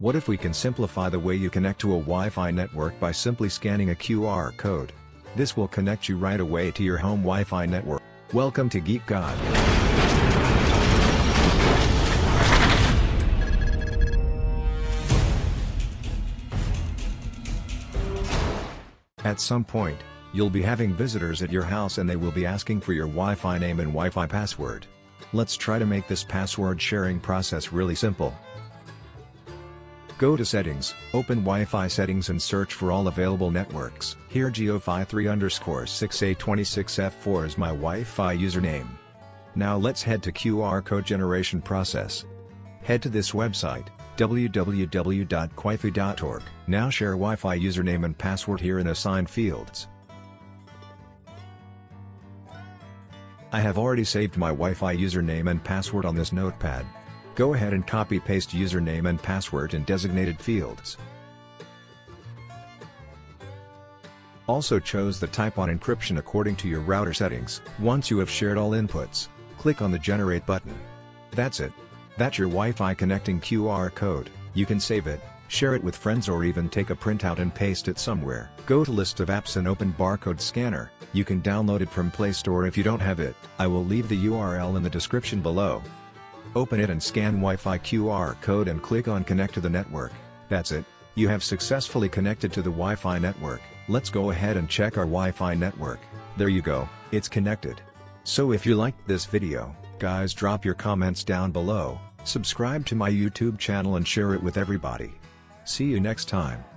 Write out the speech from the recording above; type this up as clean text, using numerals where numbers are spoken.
What if we can simplify the way you connect to a Wi-Fi network by simply scanning a QR code? This will connect you right away to your home Wi-Fi network. Welcome to Geek God. At some point, you'll be having visitors at your house and they will be asking for your Wi-Fi name and Wi-Fi password. Let's try to make this password sharing process really simple. Go to Settings, open Wi-Fi Settings and search for all available networks. Here geofi3_6a26f4 is my Wi-Fi username. Now let's head to QR code generation process. Head to this website, www.qifi.org. Now share Wi-Fi username and password here in Assign Fields. I have already saved my Wi-Fi username and password on this notepad. Go ahead and copy-paste username and password in designated fields. Also choose the type on encryption according to your router settings. Once you have shared all inputs, click on the Generate button. That's it. That's your Wi-Fi connecting QR code. You can save it, share it with friends or even take a printout and paste it somewhere. Go to List of Apps and open Barcode Scanner. You can download it from Play Store if you don't have it. I will leave the URL in the description below. Open it and scan Wi-Fi QR code and click on Connect to the network. That's it. You have successfully connected to the Wi-Fi network. Let's go ahead and check our Wi-Fi network. There you go, it's connected. So if you liked this video, guys, drop your comments down below, subscribe to my YouTube channel and share it with everybody. See you next time.